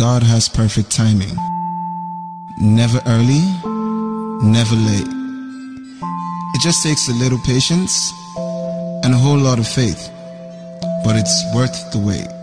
God has perfect timing. Never early, never late. It just takes a little patience and a whole lot of faith, but it's worth the wait.